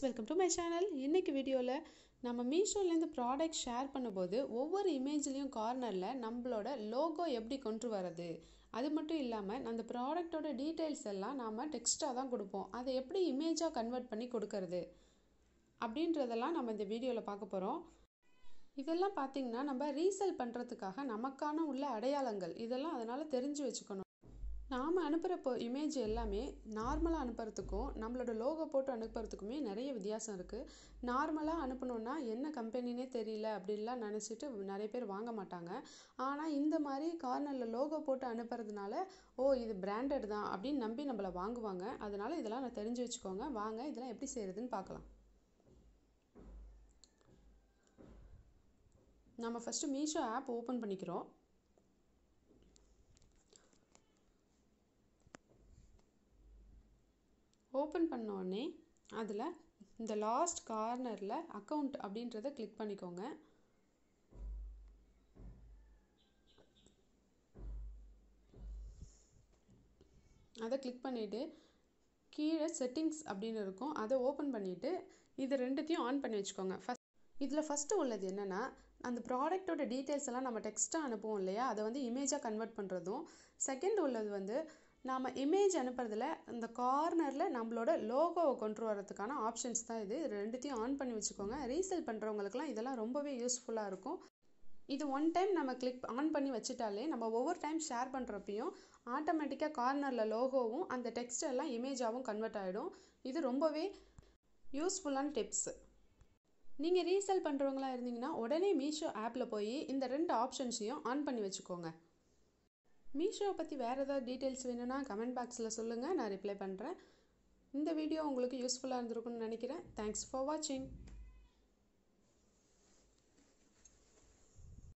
friends, welcome to my channel. In this video, we will share the product in over image corner. We will logo அது மட்டும் இல்லாம அந்த ப்ராடக்ட்டோட details எல்லாம் நாம டெக்ஸ்டா தான் கொடுப்போம். அதை எப்படி இமேஜா கன்வர்ட் பண்ணி கொடுக்கிறது அப்படின்றதெல்லாம் நாம இந்த வீடியோல பார்க்க போறோம். இதெல்லாம் பாத்தீங்கன்னா நம்ம ரீசெல் பண்றதுக்காக நமக்கான உள்ள அடையாளங்கள் இதெல்லாம் அதனால தெரிஞ்சு வெச்சுக்கணும். நாம அனுப்புற இமேஜ் எல்லாமே நார்மலா அனுப்புறதுக்கும் நம்மளோட லோகோ போட்டு அனுப்புறதுக்குமே நிறைய வித்தியாசம் இருக்கு. நார்மலா அனுப்புனோம்னா என்ன கம்பெனினே தெரியல அப்படிலாம் நினைச்சிட்டு நிறைய பேர் வாங்க மாட்டாங்க. ஆனா இந்த மாதிரி கார்னர்ல லோகோ போட்டு அனுப்புறதுனால ஓ இது பிராண்டட் தான் அப்படி நம்பி நம்மள வாங்குவாங்க. அதனால இதெல்லாம் நான் தெரிஞ்சு வெச்சுக்கோங்க. வாங்க இதெல்லாம் எப்படி செய்யறதுன்னு பார்க்கலாம். நாம ஃபர்ஸ்ட் மீஷோ ஆப் ஓபன் பண்ணிக்கிறோம். ஓபன் பண்ணோனே அதுல இந்த லாஸ்ட் கார்னர்ல அக்கவுண்ட் அப்படின்றதை கிளிக் பண்ணிக்கோங்க. அதை கிளிக் பண்ணிட்டு கீழே செட்டிங்ஸ் அப்படின்னு இருக்கும். அதை ஓபன் பண்ணிட்டு இது ரெண்டுத்தையும் ஆன் பண்ணி வச்சுக்கோங்க. இதில் ஃபஸ்ட்டு உள்ளது என்னென்னா அந்த ப்ராடக்டோட டீட்டெயில்ஸ் எல்லாம் நம்ம டெக்ஸ்ட்டாக அனுப்புவோம் இல்லையா, அதை வந்து இமேஜாக கன்வெர்ட் பண்ணுறதும். செகண்ட் உள்ளது வந்து நாம் இமேஜ் அனுப்புறதுல இந்த கார்னரில் நம்மளோட லோகோவை கொண்டு வரதுக்கான ஆப்ஷன்ஸ் தான் இது. ரெண்டுத்தையும் ஆன் பண்ணி வச்சுக்கோங்க. ரீசேல் பண்ணுறவங்களுக்குலாம் இதெல்லாம் ரொம்பவே யூஸ்ஃபுல்லாக இருக்கும். இது ஒன் டைம் நம்ம கிளிக் ஆன் பண்ணி வச்சுட்டாலே நம்ம ஒவ்வொரு டைம் ஷேர் பண்ணுறப்பையும் ஆட்டோமேட்டிக்காக கார்னரில் லோகோவும் அந்த டெக்ஸ்ட் எல்லாம் இமேஜாகவும் கன்வெர்ட் ஆகிடும். இது ரொம்பவே யூஸ்ஃபுல்லான டிப்ஸு. நீங்கள் ரீசேல் பண்ணுறவங்களா இருந்தீங்கன்னா உடனே மீஷோ ஆப்பில் போய் இந்த ரெண்டு ஆப்ஷன்ஸையும் ஆன் பண்ணி வச்சுக்கோங்க. மீஷோவை பற்றி வேறு ஏதாவது டீட்டெயில்ஸ் வேணும்னா கமெண்ட் பாக்ஸில் சொல்லுங்கள், நான் ரிப்ளை பண்ணுறேன். இந்த வீடியோ உங்களுக்கு யூஸ்ஃபுல்லாக இருந்திருக்குன்னு நினைக்கிறேன். தேங்க்ஸ் ஃபார் வாட்சிங்.